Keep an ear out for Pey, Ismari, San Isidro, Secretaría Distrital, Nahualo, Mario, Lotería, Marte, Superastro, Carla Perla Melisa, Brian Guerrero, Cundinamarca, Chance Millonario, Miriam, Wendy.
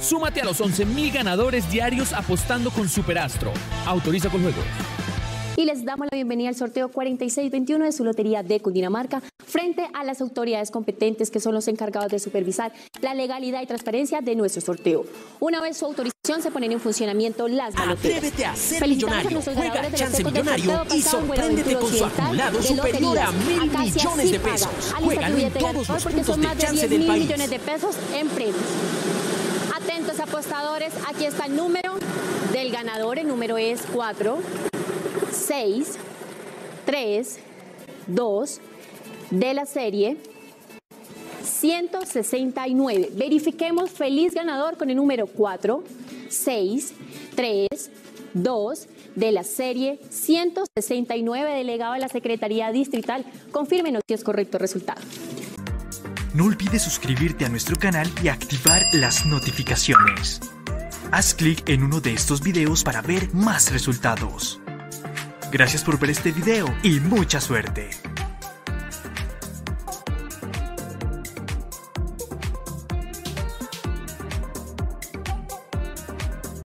Súmate a los 11.000 ganadores diarios apostando con Superastro. Autoriza con juegos. Y les damos la bienvenida al sorteo 4621 de su lotería de Cundinamarca frente a las autoridades competentes que son los encargados de supervisar la legalidad y transparencia de nuestro sorteo. Una vez su autorización se ponen en funcionamiento las baloteras. Atrévete a ser millonario. Juega Chance Millonario y sorpréndete con su acumulado superior a 1.000 millones de pesos. Juégalo en todos los puntos de Chance del país. Millones de pesos en premios. Atentos apostadores, aquí está el número del ganador. El número es 4. 6, 3, 2, de la serie 169. Verifiquemos feliz ganador con el número 4, 6, 3, 2, de la serie 169, delegado de la Secretaría Distrital. Confírmenos si es correcto el resultado. No olvides suscribirte a nuestro canal y activar las notificaciones. Haz clic en uno de estos videos para ver más resultados. Gracias por ver este video y mucha suerte.